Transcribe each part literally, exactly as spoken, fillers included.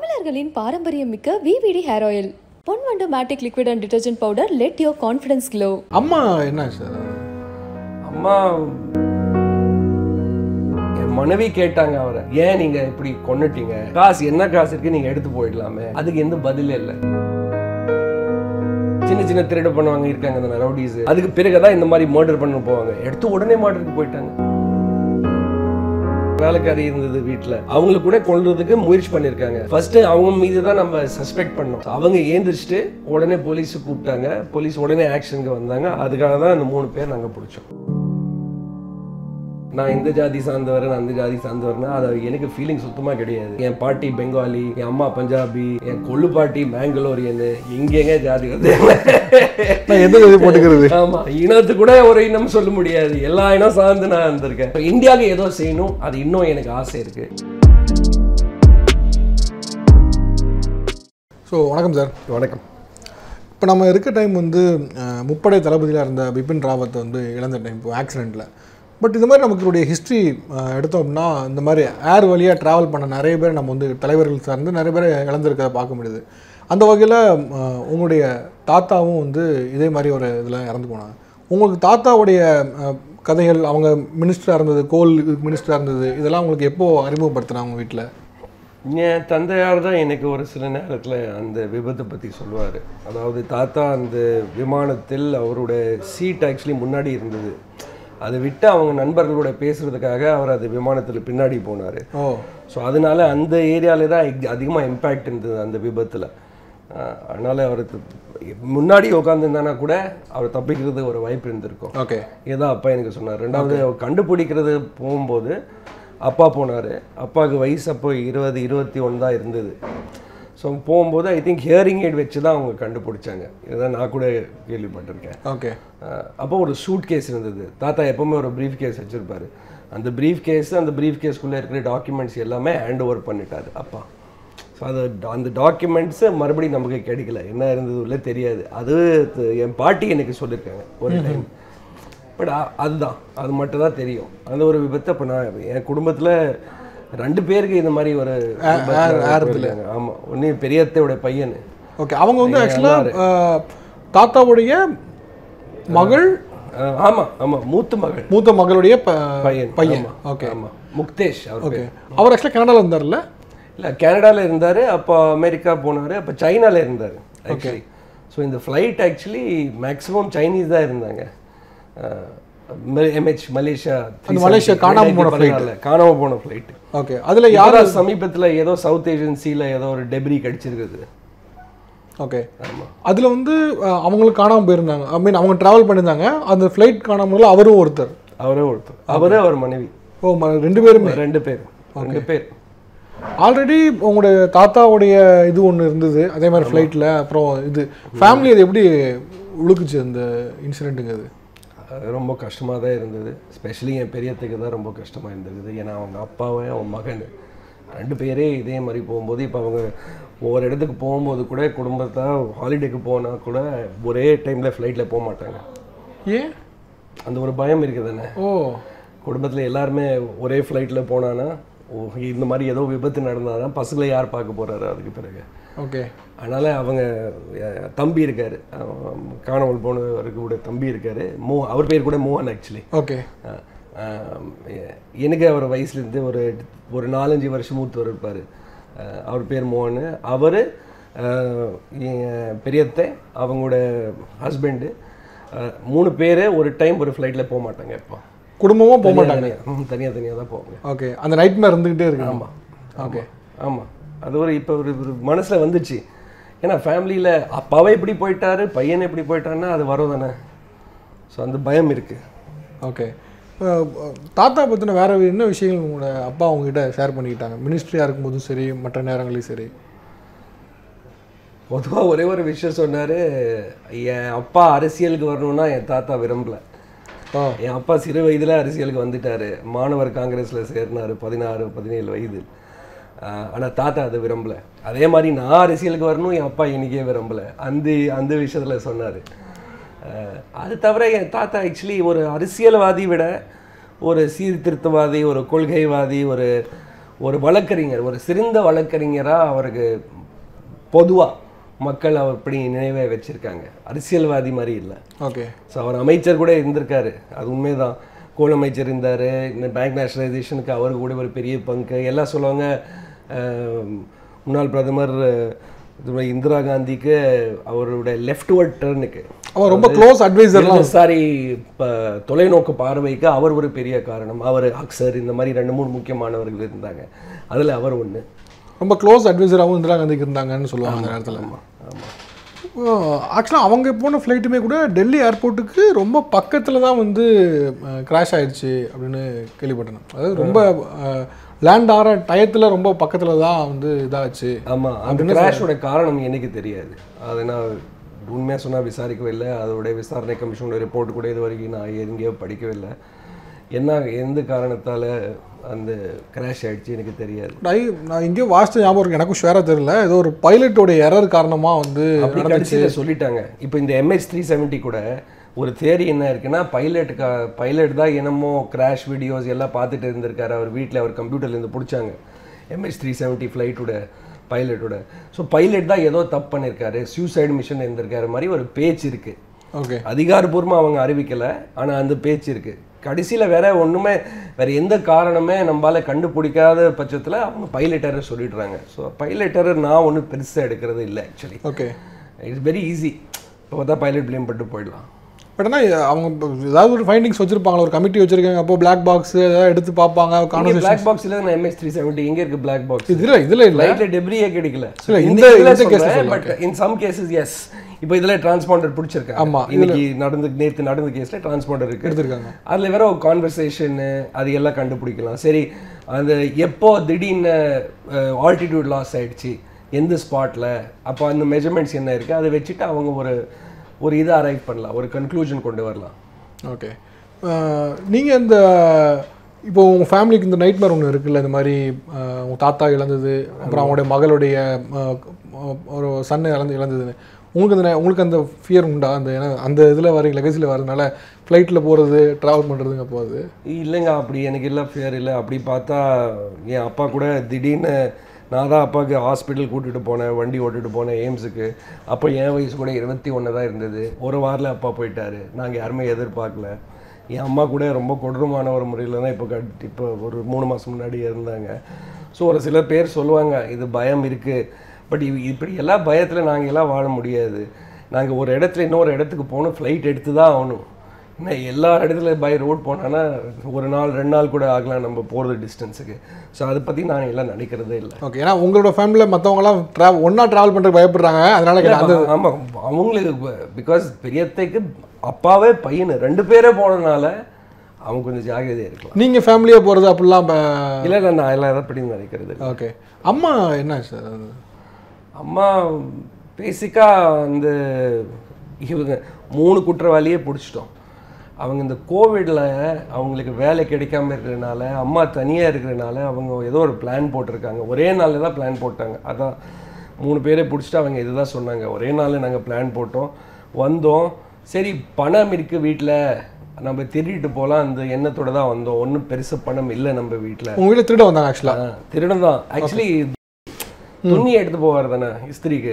தமிழர்களின் பாரம்பரியமிக்க V V D hair oil பொன்வண்டமேட்டிக் liquid and detergent powder let your confidence glow. அம்மா என்ன sir அம்மா மனைவி கேட்டாங்க அவரை, ஏன் நீங்க இப்படி கொன்னுட்டீங்க, காசு என்ன காசு இருக்கு நீங்க எடுத்து போயிடலாமே. அதுக்கு எந்த பதிலே இல்லை. சின்ன சின்ன திருடு பண்ணுவாங்க இருக்காங்க அந்த ரவுடிஸ், அதுக்கு பிறகுதான் இந்த மாதிரி மர்டர் பண்ண போவாங்க, எடுத்து உடனே மர்டருக்கு போயிட்டாங்க. வேலைக்காரி இருந்தது வீட்டுல, அவங்களை கூட கொல்றதுக்கு முயற்சி பண்ணிருக்காங்க. ஃபர்ஸ்ட் அவங்க மீது தான் நம்ம சஸ்பெக்ட் பண்ணோம். அவங்க ஏந்திரிச்சிட்டு உடனே போலீஸ் கூப்பிட்டாங்க, போலீஸ் உடனே ஆக்ஷனுக்கு வந்தாங்க. அதுக்காக தான் இந்த மூணு பேர் நாங்க பிடிச்சோம். நான் இந்த ஜாதி சார்ந்தவர், நான் அந்த ஜாதி சார்ந்தவர்னா அது எனக்கு ஃபீலிங் சுத்தமாக கிடையாது. என் பாட்டி பெங்காலி, என் அம்மா பஞ்சாபி, என் கொள்ளு பாட்டி பெங்களூரியன், எங்கெங்க ஜாதி வந்து போட்டுக்கிறது. ஆமா, இனத்து கூட ஒரு இனம் சொல்ல முடியாது, எல்லா இனம் சார்ந்து நான் இருந்திருக்கேன். இந்தியாவுக்கு ஏதோ செய்யணும், அது இன்னும் எனக்கு ஆசை இருக்கு. ஸோ வணக்கம் சார். வணக்கம். இப்போ நம்ம இருக்க டைம் வந்து முப்படை தளபதியாக இருந்த பிபின் ராவத் வந்து இழந்த டைம், இப்போ ஆக்சிடெண்ட்டில். பட் இது மாதிரி நமக்குடைய ஹிஸ்ட்ரி எடுத்தோம் அப்படின்னா இந்த மாதிரி ஏர் வழியாக ட்ராவல் பண்ண நிறைய பேர் நம்ம வந்து தலைவர்கள் சார்ந்து நிறைய பேர் இழந்திருக்கிறத பார்க்க முடியுது. அந்த வகையில் உங்களுடைய தாத்தாவும் வந்து இதே மாதிரி ஒரு இதில் இறந்து போனாங்க. உங்களுக்கு தாத்தாவுடைய கதைகள், அவங்க மினிஸ்டராக இருந்தது, கோல் மினிஸ்டராக இருந்தது, இதெல்லாம் உங்களுக்கு எப்போது அறிமுகப்படுத்துனாங்க அவங்க வீட்டில்? என் தந்தையார் தான் எனக்கு ஒரு சில நேரத்தில் அந்த விபத்தை பற்றி சொல்லுவார். அதாவது தாத்தா அந்த விமானத்தில் அவருடைய சீட் ஆக்சுவலி முன்னாடி இருந்தது, அதை விட்டு அவங்க நண்பர்களோட பேசுறதுக்காக அவர் அது விமானத்தில் பின்னாடி போனார். ஸோ அதனால அந்த ஏரியாவில தான் அதிகமாக இம்பேக்ட் இருந்தது அந்த விபத்தில். அதனால் அவர் முன்னாடி உட்காந்துருந்தானா கூட அவர் தப்பிக்கிறது ஒரு வாய்ப்பு இருந்திருக்கும். ஓகே, இதுதான் அப்பா எனக்கு சொன்னார். ரெண்டாவது கண்டுபிடிக்கிறது போகும்போது அப்பா போனார். அப்பாவுக்கு வயசு அப்போ இருபது இருபத்தி ஒன்று தான் இருந்தது. ஸோ போகும்போது ஐ திங்க் ஹியரிங் எய்ட் வச்சு தான் அவங்க கண்டுபிடிச்சாங்க. இதுதான் நான் கூட கேள்விப்பட்டிருக்கேன். ஓகே. அப்போ ஒரு சூட் கேஸ் இருந்தது. தாத்தா எப்போவுமே ஒரு ப்ரீஃப் கேஸ் வச்சுருப்பார். அந்த ப்ரீஃப் கேஸ், அந்த ப்ரீஃப் கேஸ்க்குள்ளே இருக்கிற டாக்குமெண்ட்ஸ் எல்லாமே ஹேண்ட் ஓவர் பண்ணிட்டார் அப்பா. ஸோ அது அந்த டாக்குமெண்ட்ஸு மறுபடியும் நமக்கு கிடைக்கல, என்ன இருந்தது இல்லை தெரியாது. அது என் பாட்டி எனக்கு சொல்லியிருக்காங்க ஒரு டைம். பட் அதுதான், அது மட்டும் தான் தெரியும். அந்த ஒரு விபத்து அப்போ நான் என் குடும்பத்தில் ரெண்டு பேருக்கு இந்த மாதிரி ஒரு ஆரம்பத்தில். ஆமாம், ஒன்று பெரியத்தோட பையன். ஓகே, அவங்க வந்து ஆக்சுவலாக தாத்தாவுடைய மகள். ஆமாம் ஆமாம், மூத்த மகள், மூத்த மகளுடைய பையன் பையன் ஓகே. ஆமாம், முக்தேஷ். ஓகே, அவர் ஆக்சுவலாக கனடாவில் இருந்தார்ல? இல்லை, கனடாவில் இருந்தார், அப்போ அமெரிக்கா போனார், அப்போ சைனாவில் இருந்தார் ஆக்சுவலி. ஸோ இந்த ஃப்ளைட் ஆக்சுவலி மேக்ஸிமம் சைனீஸ் தான் இருந்தாங்க. M H மலேசியா மலேசியா காணாமல் போன ஃப்ளைட்டில் காணாமல் போன ஃப்ளைட். ஓகே, அதில் யாரோ சமீபத்தில் ஏதோ சவுத் ஏஷியன் சீல ஏதோ ஒரு டெப்ரி கிடச்சிருக்குது. ஓகே, ஆமாம், அதில் வந்து அவங்களுக்கு காணாமல் போயிருந்தாங்க. ஐ மீன் அவங்க ட்ராவல் பண்ணியிருந்தாங்க, அந்த ஃப்ளைட் காணாமல். அவரும் ஒருத்தர் அவரும் ஒருத்தர் அவரே அவர் மனைவி. ஓ, ரெண்டு பேருமே ரெண்டு பேர் ரெண்டு பேர் ஆல்ரெடி உங்களுடைய தாத்தாவுடைய இது ஒன்று இருந்தது அதே மாதிரி ஃப்ளைட்டில். அப்புறம் இது ஃபேமிலி அது எப்படி உழுக்குச்சு அந்த இன்சிடெண்ட்டுங்கிறது? ரொம்ப கஷ்டமாக தான் இருந்தது. ஸ்பெஷலி என் பெரியத்துக்கு தான் ரொம்ப கஷ்டமாக இருந்திருக்குது. ஏன்னா அவங்க அப்பாவை அவன் மகன் ரெண்டு பேரே இதே மாதிரி போகும்போது, இப்போ அவங்க ஒவ்வொரு இடத்துக்கு போகும்போது கூட குடும்பத்தை ஹாலிடேக்கு போனால் கூட ஒரே டைமில் ஃப்ளைட்டில் போக மாட்டாங்க. ஏன் அந்த ஒரு பயம் இருக்குதுன்னு? ஓ, குடும்பத்தில் எல்லாருமே ஒரே ஃப்ளைட்டில் போனான்னா இந்த மாதிரி ஏதோ விபத்து நடந்தாதான் பசங்களை யார் பார்க்க போகிறாரு அதுக்கு பிறகு. ஓகே, அதனால் அவங்க தம்பி இருக்கார், காணவல் போனவருக்கு கூட தம்பி இருக்கார், மோ அவர் பேர் கூட மோகன் ஆக்சுவலி. ஓகே, எனக்கு அவர் வயசுலேருந்து ஒரு ஒரு நாலஞ்சு வருஷம் மூத்தவர் இருப்பார், அவர் பேர் மோகன். அவர் பெரியத்தை அவங்களோட ஹஸ்பண்டு மூணு பேர் ஒரு டைம் ஒரு ஃப்ளைட்டில் போக மாட்டாங்க. இப்போ குடும்பமும் போக மாட்டாங்க, தனியாக தனியாக தான் போவாங்க. ஓகே, அந்த நைட் மேலே இருந்துக்கிட்டே இருக்கு. ஆமாம். ஓகே, ஆமாம், அது ஒரு இப்போ ஒரு மனசில் வந்துச்சு. ஏன்னா ஃபேமிலியில் அப்பாவே இப்படி போயிட்டாரு, பையனை இப்படி போயிட்டாருன்னா அது வரும் தானே. ஸோ அந்த பயம் இருக்குது. ஓகே, தாத்தா பற்றின வேறு என்ன விஷயங்கள் உங்களோட அப்பா அவங்ககிட்ட ஷேர் பண்ணிக்கிட்டாங்க மினிஸ்ட்ரியாக இருக்கும்போதும் சரி மற்ற நேரங்களையும் சரி? பொதுவாக ஒரே ஒரு விஷயம் சொன்னார், என் அப்பா அரசியலுக்கு வரணுன்னா என் தாத்தா விரும்பலை. என் அப்பா சிறு வயதில் அரசியலுக்கு வந்துட்டார், மாணவர் காங்கிரஸில் சேர்னார் பதினாறு பதினேழு வயது. ஆனால் தாத்தா அதை விரும்பலை. அதே மாதிரி நான் அரசியலுக்கு வரணும் என் அப்பா எனக்கே விரும்பலை, அந்த அந்த விஷயத்தில் சொன்னார். அது தவிர என் தாத்தா ஆக்சுவலி ஒரு அரசியல்வாதி விட ஒரு சீர்திருத்தவாதி, ஒரு கொள்கைவாதி, ஒரு ஒரு வழக்கறிஞர் ஒரு சிறந்த வழக்கறிஞரா அவருக்கு பொதுவா மக்கள் அப்படி நினைவே வச்சிருக்காங்க. அரசியல்வாதி மாதிரி இல்ல. ஓகே. சோ அவர் அமைச்சர் கூட இருந்திருக்காரு. அது உண்மைதான். கோல் அமைச்சர் இருந்தாரு. இந்த பேங்க் நேஷனலைசேஷனுக்கு அவர் கூட ஒரு பெரிய பங்கு எல்லாம் சொல்லுவாங்க. முன்னாள் பிரதமர் इंदिरा गांधी के लेफ्टवर्ड टर्न के क्लोज एडवाइजर सारी तोलेनोक पारवैक्कु अवर ओरु पेरिय कारणम अवर अक्सर इंद मारी रेंडु मूणु मुख्यमानवरगल इरुंदांगा अदुल अवर ओन्नु रोम्ब क्लोज एडवाइजर आव इंदिरा गांधी इरुंदांगानु सोल्वांगा अंद नेरत्तुल अम्मा आमा ஆக்சுவலா அவங்க போன ஃளைட்டுமே கூட டெல்லி ஏர்போர்ட்டுக்கு ரொம்ப பக்கத்துல தான் வந்து கிராஷ் ஆயிருச்சு அப்படினு கேள்விப்பட்டேன். அது ரொம்ப லேண்ட் ஆற டயத்துல ரொம்ப பக்கத்துல தான் வந்து இதாச்சு. ஆமா அந்த கிராஷோட காரணம் எனக்கு தெரியாது. அது நான் உண்மையா சொன்னா விசாரிக்கவே இல்ல. அதோட விசாரணை கமிஷனோட ரிப்போர்ட் கூட இதுவரைக்கும் நான் எங்கேயோ படிக்கவே இல்ல. என்ன எந்த காரணத்தால அந்த கிராஷ் ஆயிடுச்சு எனக்கு தெரியாது. நான் இங்க வாஸ்து ஞாபகம் இருக்கு எனக்கு ஷேரா தெரியல. ஏதோ ஒரு பைலட்டோட எரர் காரணமா வந்து நடந்துச்சு சொல்லிட்டாங்க. இப்போ இந்த எம் ஹெச் த்ரீ செவன்டி கூட ஒரு தியரி என்ன இருக்குன்னா பைலட் பைலட் தான் என்னமோ கிராஷ் வீடியோஸ் எல்லாம் பார்த்துட்டு இருந்திருக்காரு. அவர் வீட்ல அவர் கம்ப்யூட்டர்ல இருந்து புடிச்சாங்க எம் ஹெச் த்ரீ செவன்டி ஃளைட்டோட பைலட்டோட. சோ பைலட் தான் ஏதோ தப்பு பண்ணிருக்காரு சூசைட் மிஷன் இருந்திருக்காரு மாதிரி ஒரு பேஜ் இருக்கு. ஓகே. அதிகாரபூர்வமா அவங்க அறிவிக்கல ஆனா அந்த பேஜ் இருக்கு. கடைசில வேற ஒண்ணுமே வேற எந்த காரணமே நம்மால கண்டுபிடிக்காத பட்சத்துல அவங்க பைலட் எரர் சொல்லிடுறாங்க. சோ பைலட் எரர் நான் ஒண்ணு பெருசா எடுக்கிறது இல்ல actually. Okay. It's very easy. அப்போதா பைலட் ப்ளேம் பட்டு போய்டலாம். பட்னா அவங்க ஏதாவது ஒரு ஃபைண்டிங்ஸ் வச்சிருப்பாங்க ஒரு கமிட்டி வச்சிருக்காங்க. அப்போ black box ஏதாவது எடுத்து பாப்பாங்க கான்வர்சேஷன். black box இல்ல நான் எம் ஹெச் த்ரீ செவன்டி எங்க இருக்கு black box? இதுல இதுல இல்ல. லைட்ல டெப்ரி ஏ கிடைக்கல. இல்ல இந்த இந்த கேஸ்ல but in some cases yes. இப்போ இதுல டிரான்ஸ்பாண்டர் புடிச்சிருக்காங்க. ஆமா இன்னைக்கு நடந்து நேத்து நடந்து கேஸ்ல டிரான்ஸ்பாண்டர் இருக்கு எடுத்துட்டாங்க. அதுல வேற ஒரு கான்வர்சேஷன் அது எல்லாம் கண்டுபிடிக்கலாம். சரி அந்த எப்போ திடீர்னு ஆல்டிட்யூட் லாஸ் ஆயிடுச்சு எந்த ஸ்பாட்ல அப்போ அந்த மெஷர்மென்ட்ஸ் என்ன இருக்கு அதை வெச்சிட்டு அவங்க ஒரு ஒரு இத அரைவ் பண்ணலாம் ஒரு கன்க்ளூஷன் கொண்டு வரலாம். ஓகே. நீங்க இந்த இப்போ உங்க ஃபேமிலிக்கு இந்த நைட்மேர் ஒன்னு இருக்குல்ல இந்த மாதிரி உங்க தாத்தா இறந்தது அப்புறம் அவருடைய மகளுடைய ஒரு சன் இறந்து இறந்தது உங்களுக்கு அந்த உங்களுக்கு அந்த ஃபியர் உண்டா அந்த அந்த இதுல வர லெகசில வரதுனால ஃளைட்ல போறது டிராவல் பண்றதுங்க போறது இல்லங்க? அப்படி எனக்கு இல்ல ஃபியர் இல்ல. அப்படி பார்த்தா என் அப்பா கூட திடீர்னு நான் தான் அப்பாவுக்கு ஹாஸ்பிட்டல் கூட்டிகிட்டு போனேன் வண்டி ஓட்டிகிட்டு போனேன் எய்ம்ஸுக்கு. அப்போ என் வயசு கூட இருபத்தி ஒன்று தான் இருந்தது. ஒரு வாரில் அப்பா போயிட்டார். நாங்கள் யாருமே எதிர்பார்க்கல. என் அம்மா கூட ரொம்ப கொடூரமான ஒரு முறையில் தான் இப்போ கட் இப்போ ஒரு மூணு மாதம் முன்னாடி இருந்தாங்க. ஸோ ஒரு சில பேர் சொல்லுவாங்க இது பயம் இருக்குது பட் இப்படி எல்லா பயத்தில் நாங்கள் எல்லாம் வாழ முடியாது. நாங்கள் ஒரு இடத்துல இன்னொரு இடத்துக்கு போகணும் ஃப்ளைட் எடுத்து தான் ஆகணும். ஏன்னா எல்லா இடத்துல பை ரோட் போனான்னா ஒரு நாள் ரெண்டு நாள் கூட ஆகலாம் நம்ம போகிறது டிஸ்டன்ஸுக்கு. ஸோ அதை பற்றி நான் எல்லாம் நினைக்கிறதே இல்லை. ஓகே. ஏன்னா உங்களோட ஃபேமிலியில் மற்றவங்களாம் ட்ரா ஒன்றா ட்ராவல் பண்ணுறதுக்கு பயப்படுறாங்க அதனால கேட்டாங்க. ஆமாம் அவங்களுக்கு பிகாஸ் பெரியத்தைக்கு அப்பாவே பையனு ரெண்டு பேரே போனதுனால அவங்க கொஞ்சம் ஜாக்கிரதையாக இருக்கலாம். நீங்கள் ஃபேமிலியாக போகிறது அப்படிலாம் இல்லை இல்லை நான் எல்லாம் எதாவது படின்னு நினைக்கிறது. ஓகே. அம்மா என்ன சார்? அம்மா பேசிக்காக அந்த இவங்க மூணு குற்றவாளியே பிடிச்சிட்டோம். அவங்க இந்த கோவிடில் அவங்களுக்கு வேலை கிடைக்காம இருக்கிறதுனால அம்மா தனியாக இருக்கிறதுனால அவங்க ஏதோ ஒரு பிளான் போட்டிருக்காங்க. ஒரே நாளில் தான் பிளான் போட்டாங்க. அதான் மூணு பேரை பிடிச்சிட்டு அவங்க இது தான் சொன்னாங்க. ஒரே நாளில் நாங்கள் பிளான் போட்டோம் வந்தோம். சரி பணம் இருக்குது வீட்டில் நம்ம திருடிட்டு போகலாம் அந்த எண்ணத்தோடு தான் வந்தோம். ஒன்றும் பெருசு பணம் இல்லை நம்ம வீட்டில். உங்கள் வீட்டில் திருட வந்தாங்க? ஆக்சுவலாக திருடம் தான். ஆக்சுவலி துணி எடுத்து போவார் தானே இஸ்திரிக்கு.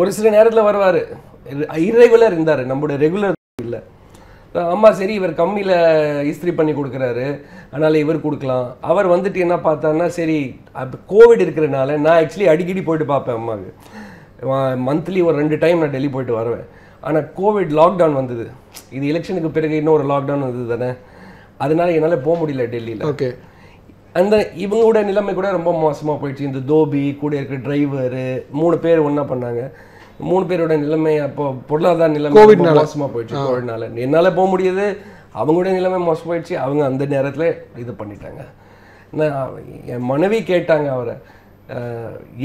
ஒரு சில நேரத்தில் வருவார். இரெகுலர் இருந்தார். நம்மளோட ரெகுலர் இல்லை. அம்மா சரி இவர் கம்மியில் இஸ்திரி பண்ணி கொடுக்குறாரு அதனால் இவர் கொடுக்கலாம். அவர் வந்துட்டு என்ன பார்த்தான்னா சரி அப்போ கோவிட் இருக்கிறனால நான் ஆக்சுவலி அடிக்கடி போய்ட்டு பார்ப்பேன் அம்மாவுக்கு. மந்த்லி ஒரு ரெண்டு டைம் நான் டெல்லி போய்ட்டு வருவேன். ஆனால் கோவிட் லாக்டவுன் வந்தது. இது எலெக்ஷனுக்கு பிறகு இன்னும் ஒரு லாக்டவுன் வந்தது தானே. அதனால் என்னால் போக முடியல டெல்லியில். ஓகே. அந்த இவங்களோட நிலைமை கூட ரொம்ப மோசமாக போயிடுச்சு. இந்த தோபி கூட இருக்கிற டிரைவரு மூணு பேர் ஒன்றா பண்ணாங்க. மூணு பேரோட நிலைமை அப்போ பொருளாதார நிலைமை கோவிட்னால மோசமாக போயிடுச்சு. கோவிட்னால என்னால் போக முடியாது. அவங்களோட நிலைமை மோசமாக போயிடுச்சு. அவங்க அந்த நேரத்தில் இது பண்ணிட்டாங்க. நான் என் மனைவி கேட்டாங்க அவரை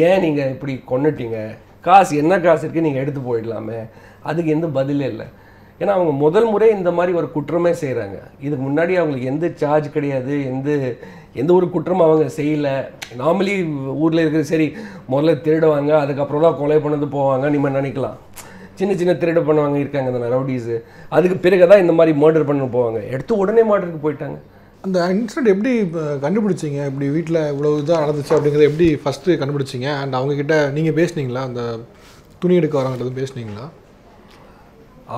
ஏன் நீங்கள் இப்படி கொண்டுட்டீங்க காசு என்ன காசு இருக்குது நீங்கள் எடுத்து போயிடலாமே. அதுக்கு எந்த பதிலே இல்லை. ஏன்னா அவங்க முதல் முறை இந்த மாதிரி ஒரு குற்றமே செய்கிறாங்க. இதுக்கு முன்னாடி அவங்களுக்கு எந்த சார்ஜ் கிடையாது எந்த எந்த ஒரு குற்றமும் அவங்க செய்யலை. நார்மலி ஊரில் இருக்கிற சரி முதல்ல திருடுவாங்க அதுக்கப்புறம் தான் கொலை பண்ணது போவாங்க நீங்கள் நினைக்கலாம். சின்ன சின்ன திருடு பண்ணுவாங்க இருக்காங்க அந்த ரவுடிஸு. அதுக்கு பிறகு தான் இந்த மாதிரி மர்டர் பண்ண போவாங்க. எடுத்து உடனே மர்டருக்கு போயிட்டாங்க. அந்த இன்சிடென்ட் எப்படி கண்டுபிடிச்சீங்க? இப்படி வீட்ல இவ்வளவு இதா நடந்துச்சு அப்படிங்கறது எப்படி ஃபர்ஸ்ட் கண்டுபிடிச்சீங்க? அண்ட் அவங்க கிட்ட நீங்க பேசினீங்களா? அந்த துணி எடுக்க வரவங்கட்ட பேசினீங்களா?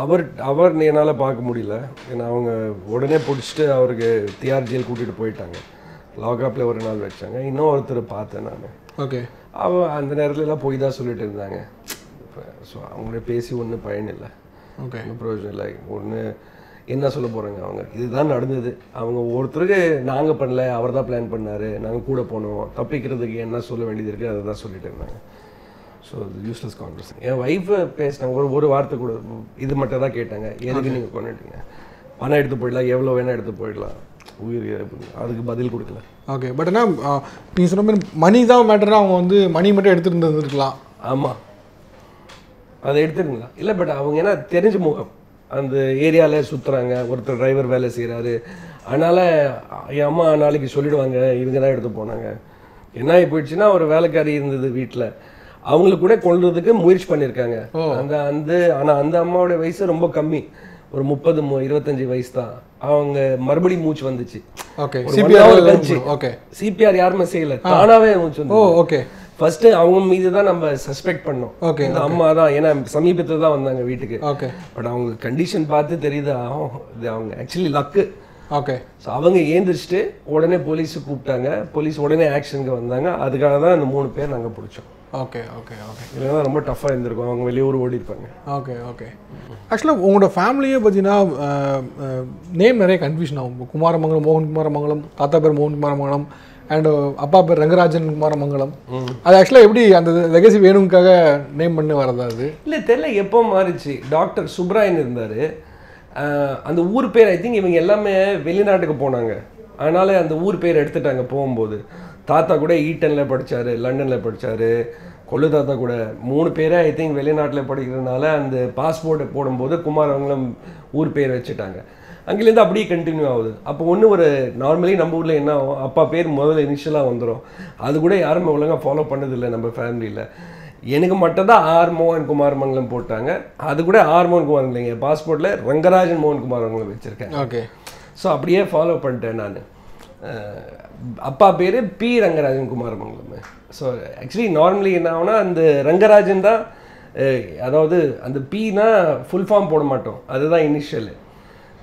அவர் அவர் என்னால் பார்க்க முடியல, ஏன்னா அவங்க உடனே பிடிச்சிட்டு அவருக்கு தியார் ஜெயில் கூட்டிகிட்டு போயிட்டாங்க. லாக்அப்பில் ஒரு நாள் வச்சாங்க. இன்னும் ஒருத்தர் பார்த்தேன் நான். ஓகே. அவ அந்த நேரத்துலலாம் போய் தான் சொல்லிட்டு இருந்தாங்க. ஸோ அவங்களே பேசி ஒன்றும் பயன் இல்லை, ஓகே, ஒன்றும் பிரயோஜனம் இல்லை. ஒன்று என்ன சொல்ல போகிறாங்க அவங்க, இதுதான் நடந்தது. அவங்க ஒவ்வொருத்தருக்கு நாங்கள் பண்ணல, அவர் தான் பிளான் பண்ணார், நாங்கள் கூட போனோம், தப்பிக்கிறதுக்கு என்ன சொல்ல வேண்டியது இருக்குது அதை தான் சொல்லிட்டு இருந்தாங்க. So useless conversation. என் ஒய்ஃபு பேசினாங்க, ஒரு ஒரு வார்த்தை கூட இது மட்டும் தான் கேட்டாங்க, எதுக்கு நீங்கள் கொண்டுட்டீங்க, பணம் எடுத்து போயிடலாம், எவ்வளோ வேணால் எடுத்து போயிடலாம், உயிர் அதுக்கு பதில் கொடுக்கல. ஓகே. பட் ஆனால் நீங்கள் சொன்ன மாதிரி மணி தான் மேட்டராக அவங்க வந்து மணி மட்டும் எடுத்துகிட்டு இருந்துருக்கலாம். ஆமாம், அதை எடுத்துருங்களா இல்லை. பட் அவங்க ஏன்னா தெரிஞ்ச முகம், அந்த ஏரியாவில் சுற்றுறாங்க, ஒருத்தர் டிரைவர் வேலை செய்கிறாரு, அதனால் என் அம்மா நாளைக்கு சொல்லிவிடுவாங்க இவங்க தான் எடுத்து போனாங்க. என்ன ஆகி போயிடுச்சுன்னா ஒரு வேலைக்காரி இருந்தது வீட்டில், அவங்களுக்கு கூட கொள்றதுக்கு முயற்சி பண்ணியிருக்காங்க அந்த அந்த ஆனால் அந்த அம்மாவோட வயசு ரொம்ப கம்மி, ஒரு முப்பது இருபத்தஞ்சி வயசு தான். அவங்க மறுபடியும் மூச்சு வந்துச்சு. ஓகே. சிபிஆர் யாருமே செய்யலை, தானாகவே மூச்சு வந்து. ஓகே. ஃபர்ஸ்ட் அவங்க மீது தான் நம்ம சஸ்பெக்ட் பண்ணோம். ஓகே. இந்த அம்மா தான், ஏன்னா சமீபத்தில் தான் வந்தாங்க வீட்டுக்கு. ஓகே. பட் அவங்க கண்டிஷன் பார்த்து தெரியுது இது அவங்க ஆக்சுவலி லக்கு. ஓகே. ஸோ அவங்க ஏந்திரிச்சிட்டு உடனே போலீஸு கூப்பிட்டாங்க, போலீஸ் உடனே ஆக்ஷனுக்கு வந்தாங்க. அதுக்காக தான் இந்த மூணு பேர் நாங்கள் பிடிச்சோம். Okay okay okay. இல்லைன்னா ரொம்ப டஃப்பாக இருந்திருக்கும், அவங்க வெளியூர் ஓடிப்பாங்க. Okay okay. ஆக்சுவலாக உங்களோட ஃபேமிலியே பார்த்தீங்கன்னா நேம் நிறைய கன்ஃபியூஷன் ஆகும். குமாரமங்கலம், மோகன் குமாரமங்கலம், தாத்தா பேர் மோகன் குமாரமங்கலம், அண்ட் அப்பா பேர் ரங்கராஜன் குமாரமங்கலம். அது ஆக்சுவலாக எப்படி அந்த லெகசி வேணுங்காக நேம் பண்ணி வரதா? அது இல்லை தெரியல எப்போ மாறிச்சு. டாக்டர் சுப்ராயன் இருந்தார். அந்த ஊர் பேர் ஐ திங்க் இவங்க எல்லாமே வெளிநாட்டுக்கு போனாங்க, அதனால் அந்த ஊர் பேர் எடுத்துட்டாங்க போகும்போது. தாத்தா கூட ஈட்டனில் படித்தார், லண்டனில் படித்தார், கொள்ளு தாத்தா கூட மூணு பேரை ஐ திங்க் வெளிநாட்டில் படிக்கிறதுனால அந்த பாஸ்போர்ட்டை போடும்போது குமார் அவங்களும் ஊர் பேர் வச்சுட்டாங்க. அங்கேருந்து அப்படியே கண்டினியூ ஆகுது. அப்போ ஒன்று ஒரு நார்மலி நம்ம ஊரில் என்ன ஆகும், அப்பா பேர் முதல்ல இனிஷியலாக வந்துடும். அது கூட யாரும் ஒழுங்காக ஃபாலோ பண்ணதில்லை நம்ம ஃபேமிலியில். எனக்கு மட்டும் தான் ஆர் மோகன் குமாரமங்கலம் போட்டாங்க. அது கூட ஆர் மோகன் குமாரமங்கலம், என் பாஸ்போர்ட்டில் ரங்கராஜன் மோகன் குமாரமங்கலம் வச்சுருக்கேன். ஓகே. ஸோ அப்படியே ஃபாலோ பண்ணிட்டேன் நான். அப்பா பேர் P Rangarajan Kumaramangalam. So actually normally என்ன ஆகுனா அந்த ரங்கராஜன் தான், அதாவது அந்த பினா ஃபுல் ஃபார்ம் போட மாட்டோம், அதுதான் இனிஷியலு.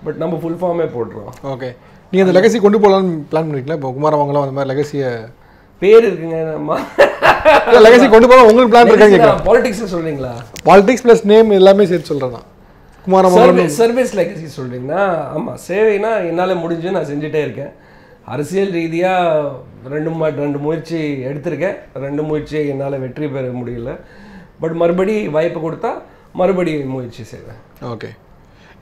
பட் நம்ம ஃபுல் ஃபார்மே போடுறோம். ஓகே. நீங்கள் அந்த லெகசி கொண்டு போகலான்னு பிளான் பண்ணிக்கலாம் இப்போ குமாரமங்கலம் அந்த மாதிரி லெகசியை பேர் இருக்குங்க நம்ம லெகசி கொண்டு போகலாம். உங்களுக்கு பிளான் இருக்காங்க? பாலிடிக்ஸ் சொல்கிறீங்களா? பாலிடிக்ஸ் ப்ளஸ் நேம் எல்லாமே சேர்த்து சொல்கிறேன்னா குமாரமங்கலம் சர்வீஸ் லெகசி சொல்கிறீங்கன்னா. ஆமாம், சேவைனா என்னால் முடிஞ்சு நான் செஞ்சுட்டே இருக்கேன். அரசியல் ரீதியாக ரெண்டு ரெண்டு முயற்சி எடுத்திருக்கேன், ரெண்டு முயற்சியை என்னால் வெற்றி பெற முடியல. பட் மறுபடி வாய்ப்பு கொடுத்தா மறுபடி முயற்சி செய்வேன். ஓகே.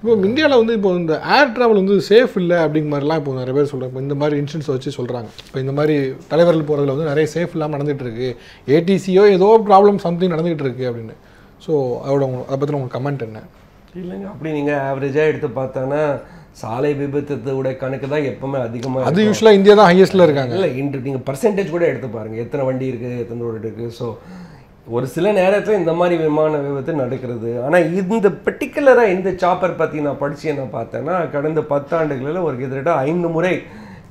இப்போ இந்தியாவில் வந்து இப்போ இந்த ஏர் ட்ராவல் வந்து சேஃப் இல்லை அப்படிங்கிற மாதிரிலாம் இப்போ நிறைய பேர் சொல்கிறாங்க. இப்போ இந்த மாதிரி இன்சூரன்ஸ் வச்சு சொல்கிறாங்க. இப்போ இந்த மாதிரி தலைவர்கள் போகிறதுல வந்து நிறைய சேஃப் இல்லாமல் நடந்துகிட்டு இருக்குது, ஏடிசியோ ஏதோ ப்ராப்ளம் சம்திங் நடந்துகிட்டு இருக்குது அப்படின்னு. ஸோ அதோட அதை பற்றின உங்கள் கமெண்ட் என்ன? இல்லைங்க, அப்படி நீங்கள் ஆவரேஜாக எடுத்து பார்த்தோன்னா சாலை விபத்தோட கணக்கு தான் எப்பவுமே அதிகமாக. அது யூஸ்வலாக இந்தியா தான் ஹையஸ்ட்டில் இருக்காங்க. இல்லை இன்று நீங்கள் பர்சன்டேஜ் கூட எடுத்து பாருங்கள், எத்தனை வண்டி இருக்குது, எத்தனை ரோடு இருக்குது. ஸோ ஒரு சில நேரத்தில் இந்த மாதிரி விமான விபத்து நடக்கிறது. ஆனால் இந்த பர்டிகுலராக இந்த சாப்பர் பற்றி நான் படித்து என்ன பார்த்தேன்னா, கடந்த பத்தாண்டுகளில் ஒரு கிட்டத்தட்ட ஐந்து முறை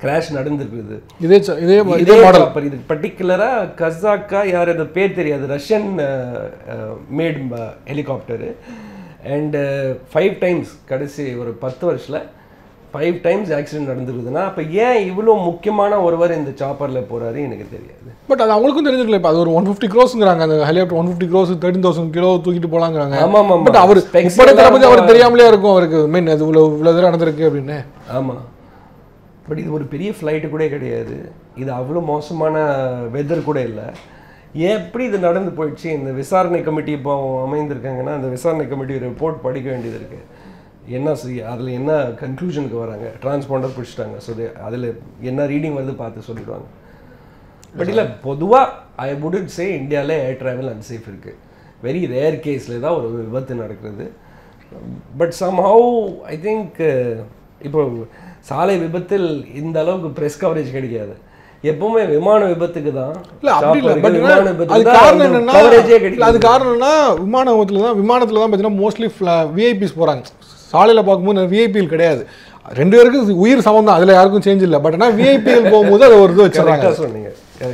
கிராஷ் நடந்திருக்குது. இதே இதே இதே சாப்பர். இது பர்டிகுலராக கசாக்கா யார் அந்த பேர் தெரியாது, Russian made helicopter. And five times கடைசி ஒரு பத்து வருஷத்தில் ஃபைவ் டைம்ஸ் ஆக்சிடென்ட் நடந்துருக்குதுன்னா அப்போ ஏன் இவ்வளோ முக்கியமான ஒருவர் இந்த சாப்பரில் போகிறாரு எனக்கு தெரியாது. பட் அது அவங்களுக்கும் தெரிஞ்சிருக்கல. இப்போ அது ஒரு ஒன் ஃபிஃப்டி க்ரோஸுங்கிறாங்க அந்த helicopter, one fifty crores thirteen thousand kilo தூக்கிட்டு போகலாங்கிறாங்க. ஆமாம் ஆமாம். பட் அவர் பற்றி அவர் தெரியாமலே இருக்கும் அவருக்கு மெயின் அது இவ்வளோ இவ்வளோ தூரம் நடந்திருக்கு அப்படின்னு. ஆமாம். பட் இது ஒரு பெரிய ஃப்ளைட்டு கூட கிடையாது, இது அவ்வளோ மோசமான வெதர் கூட இல்லை. ஏன் எப்படி இது நடந்து போயிடுச்சு? இந்த விசாரணை கமிட்டி இப்போ அமைந்திருக்காங்கன்னா அந்த விசாரணை கமிட்டி ரிப்போர்ட் படிக்க வேண்டியது இருக்குது. என்ன செய்ய அதில் என்ன கன்க்ளூஷனுக்கு வராங்க? டிரான்ஸ்பாண்டர் பிடிச்சிட்டாங்க, ஸோ அதில் என்ன ரீடிங் வருது பார்த்து சொல்லிடுவாங்க. பட் இல்லை பொதுவாக ஐ வுடன் சே இந்தியாவில் ஏர் ட்ராவல் அன்சேஃப் இருக்குது. வெரி ரேர் கேஸில் தான் ஒரு விபத்து நடக்கிறது. பட் சம்ஹவ் ஐ திங்க் இப்போ சாலை விபத்தில் இந்த அளவுக்கு ப்ரெஸ் கவரேஜ் கிடைக்காது. எப்பவுமே விமான விபத்துக்கு தான். அது காரணம்னா விமான விபத்துல தான் விமானத்துல தான் பார்த்தீங்கன்னா மோஸ்ட்லி விஐபிஸ் போகிறாங்க. சாலையில் பார்க்கும்போது விஐபிகள் கிடையாது. ரெண்டு உயிர் சமம் தான், அதுல யாருக்கும் சேஞ்ச் இல்ல. பட் ஆனா விஐபிஎல் போகும்போது அது ஒரு இது வச்சிருக்காங்க. சொன்னீங்க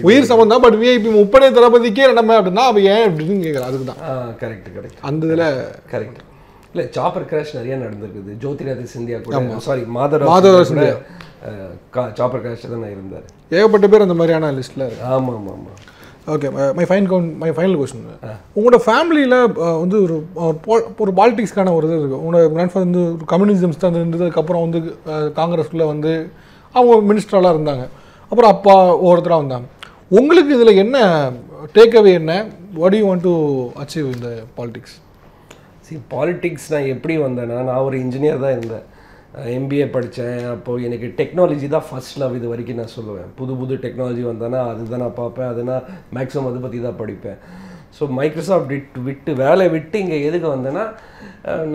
உயிர் சமம் தான், பட் விஐபி முப்படை தளபதிக்கே நம்ம அப்படின்னா அவ ஏன் அப்படின்னு கேட்கற. அதுக்கு தான் கரெக்ட் கரெக்ட் அந்த இதுல கரெக்ட் இல்லை. சாப்பர் கிராஷ் நிறைய நடந்திருக்குது. ஜோதிராதித்ய சிந்தியா கூட, sorry Madhavrao Madhavrao Scindia chopper crash தான் இருந்தார். ஏகப்பட்ட பேர் அந்த மாதிரியான லிஸ்ட்ல. ஆமாம் ஆமாம் ஆமாம். Okay, my fine count my final question. உங்களோட ஃபேமிலியில் வந்து ஒரு ஒரு பாலிடிக்ஸ்க்கான ஒரு இது இருக்குது. உங்களோட கிராண்ட்ஃபாதர் வந்து ஒரு கம்யூனிசம்ஸ் தான் இருந்ததுக்கப்புறம் வந்து காங்கிரஸ்குள்ளே வந்து அவங்க மினிஸ்டரெலாம் இருந்தாங்க. அப்புறம் அப்பா ஒவ்வொருத்தராக வந்தாங்க. உங்களுக்கு இதில் என்ன டேக்அவே, என்ன what you want to achieve இந்த பாலிடிக்ஸ்? சரி, பாலிடிக்ஸ் நான் எப்படி வந்தேன்னா, நான் ஒரு இன்ஜினியர் தான் இருந்தேன். எம்பிஏ படித்தேன். அப்போது எனக்கு டெக்னாலஜி தான் ஃபஸ்ட் லவ். இது வரைக்கும் நான் சொல்லுவேன், புது புது டெக்னாலஜி வந்தேன்னா அதுதான் நான் பார்ப்பேன். அதுனா மேக்ஸிமம் அதை பற்றி தான் படிப்பேன். ஸோ மைக்ரோசாஃப்ட் விட்டு விட்டு வேலை விட்டு இங்கே எதுக்கு வந்தேன்னா,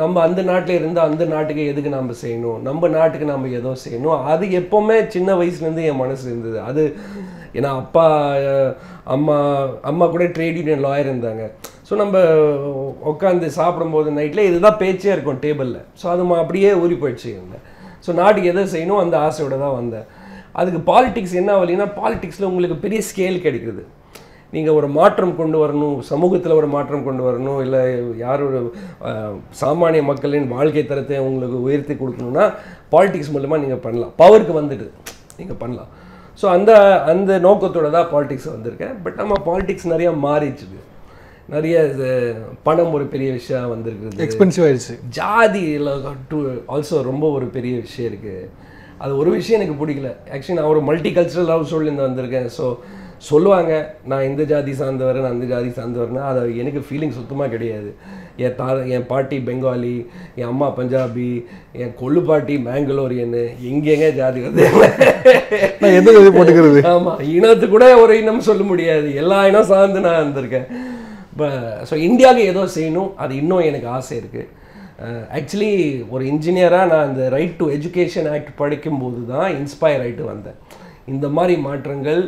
நம்ம அந்த நாட்டில் இருந்து அந்த நாட்டுக்கு எதுக்கு நம்ம செய்யணும், நம்ம நாட்டுக்கு நம்ம ஏதோ செய்யணும். அது எப்போவுமே சின்ன வயசுலேருந்து என் மனசு இருந்தது. அது ஏன்னா அப்பா அம்மா அம்மா கூட ட்ரேட் யூனியன் லாயர் இருந்தாங்க. ஸோ நம்ம உட்காந்து சாப்பிடும்போது நைட்டில் இதுதான் பேச்சே இருக்கும் டேபிளில். ஸோ அது அப்படியே ஊறி போயிடுச்சு இருந்தேன். ஸோ நாட்டுக்கு எதை செய்யணும் அந்த ஆசையோடு தான் வந்தேன். அதுக்கு பாலிடிக்ஸ் என்ன வழின்னா, பாலிடிக்ஸில் உங்களுக்கு பெரிய ஸ்கேல் கிடைக்குது. நீங்கள் ஒரு மாற்றம் கொண்டு வரணும், சமூகத்தில் ஒரு மாற்றம் கொண்டு வரணும், இல்லை யார் ஒரு சாமானிய மக்களின் வாழ்க்கை தரத்தை உங்களுக்கு உயர்த்தி கொடுக்கணுன்னா பாலிடிக்ஸ் மூலமாக நீங்கள் பண்ணலாம். பவருக்கு வந்துட்டு நீங்கள் பண்ணலாம். ஸோ அந்த அந்த நோக்கத்தோடு தான் பாலிடிக்ஸ் வந்திருக்கேன். பட் நம்ம பாலிடிக்ஸ் நிறையா மாறிடுச்சு. நிறைய பணம் ஒரு பெரிய விஷயம் வந்திருக்கு, எக்ஸ்பென்சிவ் ஆகிடுச்சு. ஜாதியில் ஆல்சோ ரொம்ப ஒரு பெரிய விஷயம் இருக்குது. அது ஒரு விஷயம் எனக்கு பிடிக்கல. ஆக்சுவலி நான் ஒரு மல்டி கல்ச்சரல் ஹவுஸ் ஹோல்டு வந்திருக்கேன். ஸோ சொல்லுவாங்க நான் இந்த ஜாதி சார்ந்தவர், நான் அந்த ஜாதி சார்ந்தவர்னா அது எனக்கு ஃபீலிங் சுத்தமாக கிடையாது. என் தா என் பாட்டி பெங்காலி, என் அம்மா பஞ்சாபி, என் கொள்ளு பாட்டி மேங்களூரியன்னு. எங்கெங்க ஜாதி வந்து நான் எந்த ஜாதி போட்டுக்கிறது? ஆமாம், இனத்து கூட ஒரு இனம் சொல்ல முடியாது. எல்லா இனம் சார்ந்து நான் வந்திருக்கேன். இப்போ ஸோ இந்தியாவுக்கு ஏதோ செய்யணும், அது இன்னும் எனக்கு ஆசை இருக்குது. ஆக்சுவலி ஒரு இன்ஜினியராக நான் இந்த ரைட் டு எஜுகேஷன் ஆக்ட் படிக்கும்போது தான் இன்ஸ்பயர் ஆகிட்டு வந்தேன். இந்த மாதிரி மாற்றங்கள்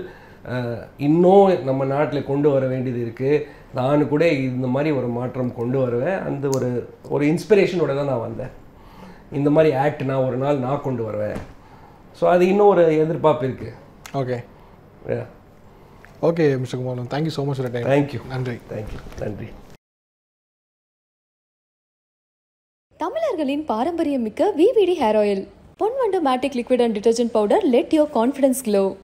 இன்னும் நம்ம நாட்டில் கொண்டு வர வேண்டியது இருக்குது. நான் கூட இந்த மாதிரி ஒரு மாற்றம் கொண்டு வருவேன். அந்த ஒரு ஒரு இன்ஸ்பிரேஷனோட தான் நான் வந்தேன். இந்த மாதிரி ஆக்ட் நான் ஒரு நாள் நான் கொண்டு வருவேன். ஸோ அது இன்னும் ஒரு எதிர்பார்ப்பு இருக்குது. Okay okay mister Kumaran, thank you so much. Thank you, நன்றி. தேங்க்யூ, நன்றி. தமிழர்களின் பாரம்பரியமிக்க VVD hair oil, Ponvandu matic liquid and detergent powder. Let your confidence glow.